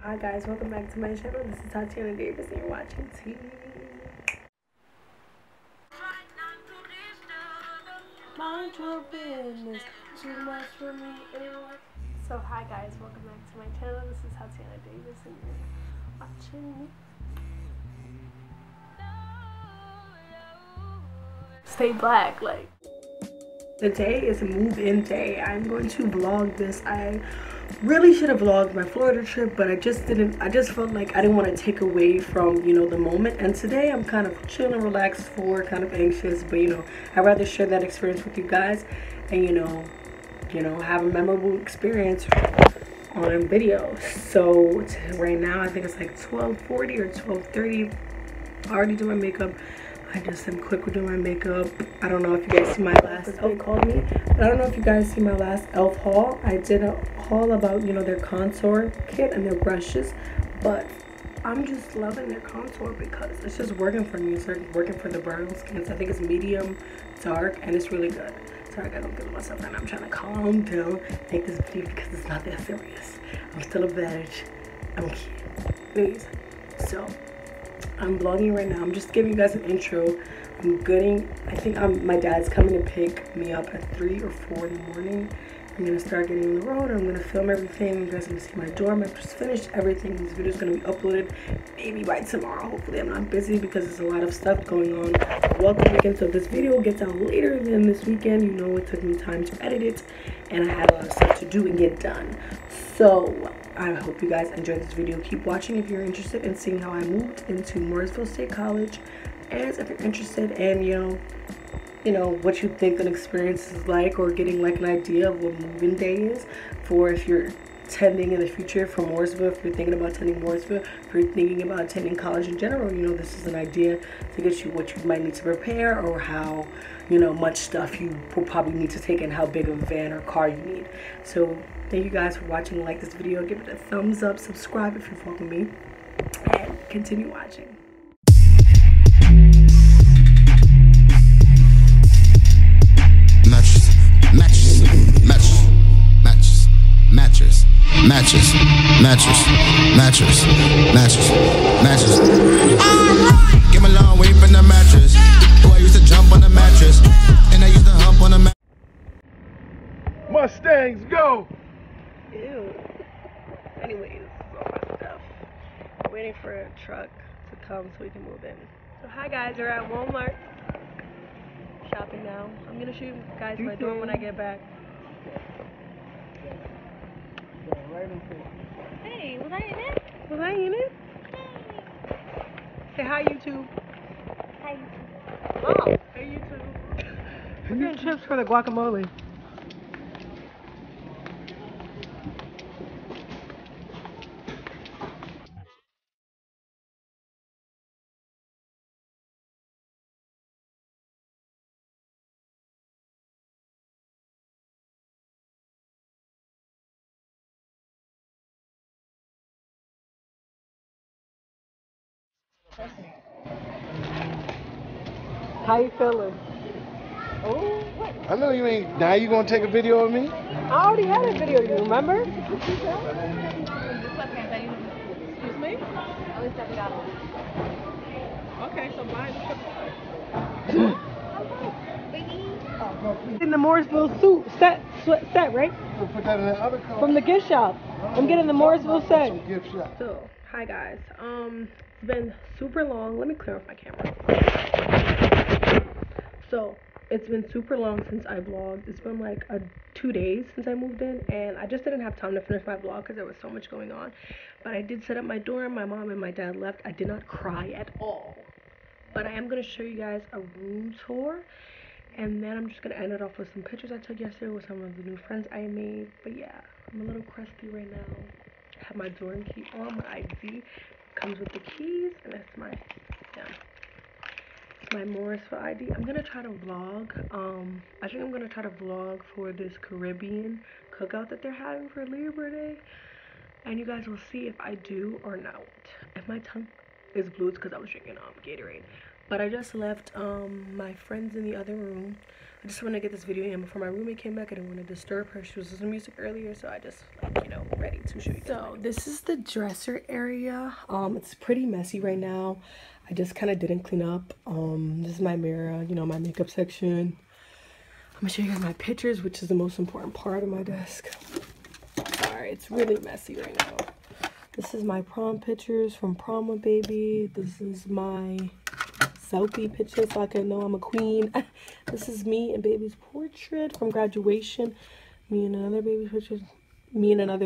Hi guys, welcome back to my channel. This is Tatiana Davis and you're watching TV. Mind your business. Too much for me anyway. So hi guys, welcome back to my channel. This is Tatiana Davis and you're watching me. Stay black, like. The day is move-in day. I'm going to vlog this. I really should have vlogged my Florida trip, but I just didn't. I just felt like I didn't want to take away from, you know, the moment. And today I'm kind of chill and relaxed, kind of anxious, but you know, I'd rather share that experience with you guys and you know, have a memorable experience on video. So right now I think it's like 12:40 or 12:30. I'm already doing makeup. I just am quick with doing my makeup. I don't know if you guys see my last Elf called me. But I don't know if you guys see my last Elf haul. I did a haul about, you know, their contour kit and their brushes. But I'm just loving their contour because it's just working for me. It's like working for the brown skins. I think it's medium, dark, and it's really good. Sorry, I don't feel myself right now. I'm trying to calm down, make this video because it's not that serious. I'm still a badge. I'm cute. Anyways, so I'm vlogging right now. I'm just giving you guys an intro. I'm getting, I think my dad's coming to pick me up at 3 or 4 in the morning. I'm going to start getting on the road. I'm going to film everything. You guys are going to see my dorm. I've just finished everything. This video is going to be uploaded maybe by tomorrow. Hopefully I'm not busy because there's a lot of stuff going on. Welcome weekend. So if this video gets out later than this weekend, you know it took me time to edit it. And I had a lot of stuff to do and get done. So I hope you guys enjoyed this video. Keep watching if you're interested in seeing how I moved into Morrisville State College. And if you're interested in, you know, what you think an experience is like, or getting like an idea of what move-in day is for if you're attending in the future for Morrisville, if you're thinking about attending Morrisville, if you're thinking about attending college in general, you know, this is an idea to get you what you might need to prepare or how, you know, much stuff you will probably need to take and how big of a van or car you need. So thank you guys for watching. Like this video, give it a thumbs up, subscribe if you're following me, and continue watching. Mattress. Came a long way from the mattress. Boy, I used to jump on the mattress, and I used to hump on the mattress. Mustangs go. Ew. Anyways, all my stuff. Waiting for a truck to come so we can move in. So hi guys, we're at Walmart shopping now. I'm gonna show you guys my dorm when I get back. Hey, was I in it? Was I in it? Hey. Say hi, YouTube. Hi, YouTube. Oh, hey, YouTube. We're getting chips for the guacamole. How you feeling? Oh, what? I know you ain't. Now you gonna take a video of me? I already had a video of you. Remember? Excuse me. Okay, so mine. In the Morrisville suit set, right? We'll put that in the other color. From the gift shop. I'm getting the Morrisville set. So, hi guys. It's been super long. Let me clear off my camera. So it's been super long since I vlogged. It's been like 2 days since I moved in, and I just didn't have time to finish my vlog because there was so much going on. But I did set up my dorm. My mom and my dad left. I did not cry at all. But I am going to show you guys a room tour, and then I'm just going to end it off with some pictures I took yesterday with some of the new friends I made. But yeah, I'm a little crusty right now. I have my dorm key on, my ID. Comes with the keys, and that's my my Morrisville ID. I'm gonna try to vlog. I think I'm gonna try to vlog for this Caribbean cookout that they're having for Labor Day, and you guys will see if I do or not. If my tongue is blue, it's because I was drinking Gatorade. But I just left my friends in the other room. I just want to get this video in before my roommate came back. I didn't want to disturb her. She was listening to music earlier, so I just, like, you know, ready to show you guys. So this is the dresser area. It's pretty messy right now. I just kind of didn't clean up. This is my mirror, you know, my makeup section. I'm gonna show you guys my pictures, which is the most important part of my desk. Sorry, it's really messy right now. This is my prom pictures from prom with baby. This is my selfie picture so I can know I'm a queen. This is me and baby's portrait from graduation. Me and another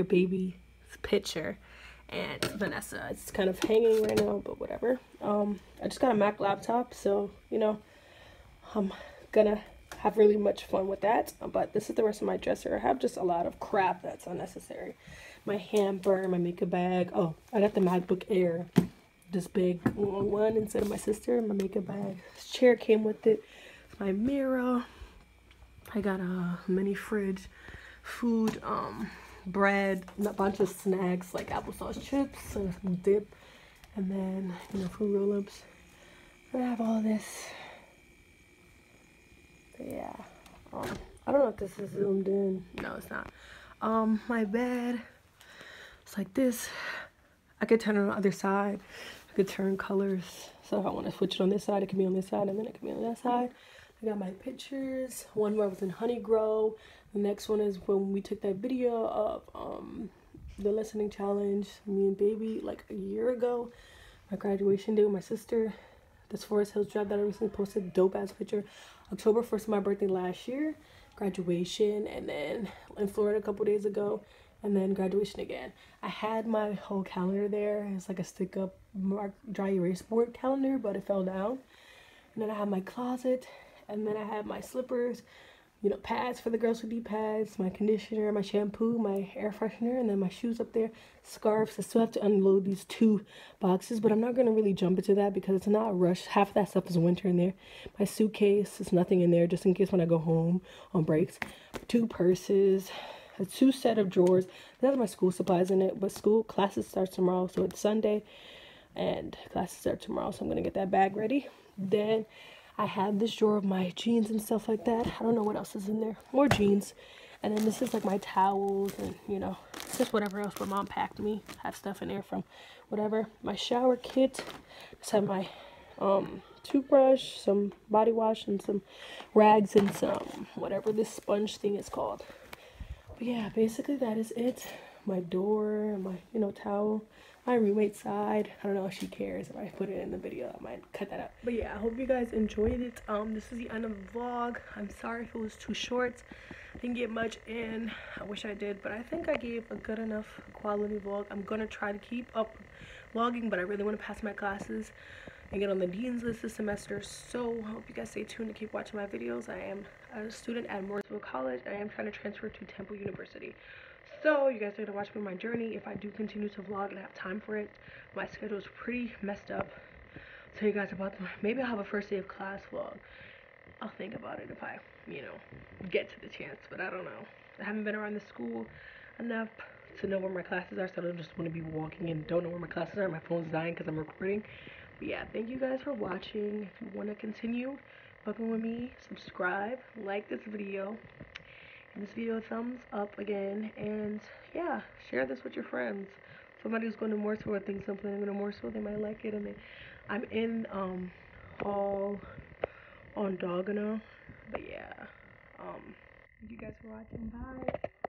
baby's picture. And Vanessa. It's kind of hanging right now, but whatever. I just got a Mac laptop, so you know, I'm gonna have really much fun with that. But this is the rest of my dresser. I have just a lot of crap that's unnecessary. My hamper, my makeup bag. Oh, I got the MacBook Air, this big long one, instead of my sister. My makeup bag, this chair came with it, my mirror. I got a mini fridge, food, bread, a bunch of snacks like applesauce chips and some dip, and then, you know, fruit roll-ups. I have all this. But yeah, I don't know if this is zoomed in. No, it's not. My bed, it's like this. I could turn it on the other side. I could turn colors. So if I want to switch it on this side, it can be on this side, and then it can be on that side. I got my pictures. One where I was in Honey Grow. The next one is when we took that video of the listening challenge, me and baby, like a year ago. My graduation day with my sister. This Forest Hills job that I recently posted, dope ass picture. October 1st, my birthday last year. Graduation, and then in Florida a couple days ago, and then graduation again. I had my whole calendar there. It's like a stick up mark dry erase board calendar, but it fell down. And then I have my closet, and then I have my slippers, you know, pads for the girls who need pads, my conditioner, my shampoo, my air freshener, and then my shoes up there, scarves. I still have to unload these 2 boxes, but I'm not going to really jump into that because it's not a rush. Half of that stuff is winter in there. My suitcase, there's nothing in there, just in case when I go home on breaks. 2 purses, a 2 set of drawers. It has my school supplies in it, but school classes start tomorrow, so it's Sunday, and classes start tomorrow, so I'm going to get that bag ready. Then I have this drawer of my jeans and stuff like that. I don't know what else is in there. More jeans. And then this is like my towels and, you know, just whatever else my mom packed me. I have stuff in there from whatever. My shower kit. Just have my toothbrush, some body wash, and some rags, and some whatever this sponge thing is called. But yeah, basically that is it. My door, my, you know, towel. My roommate's side. I don't know if she cares. If I put it in the video, I might cut that out. But yeah, I hope you guys enjoyed it. This is the end of the vlog. I'm sorry if it was too short. Didn't get much in. I wish I did, but I think I gave a good enough quality vlog. I'm gonna try to keep up vlogging, but I really want to pass my classes and get on the dean's list this semester. So I hope you guys stay tuned and keep watching my videos. I am a student at Morrisville College, and I am trying to transfer to Temple University. So you guys are gonna watch me on my journey if I do continue to vlog and have time for it. My schedule is pretty messed up. I'll tell you guys about them. Maybe I'll have a first day of class vlog. I'll think about it if I, you know, get to the chance, but I don't know. I haven't been around the school enough to know where my classes are, so I don't just want to be walking and don't know where my classes are. My phone's dying because I'm recording. But yeah, thank you guys for watching. If you want to continue fucking with me, subscribe, like this video. Give this video a thumbs up again, and yeah, share this with your friends. Somebody who's going to Morrisville thinks something I'm going to Morrisville, they might like it. And then I'm in hall on Dogana. But yeah, thank you guys for watching. Bye.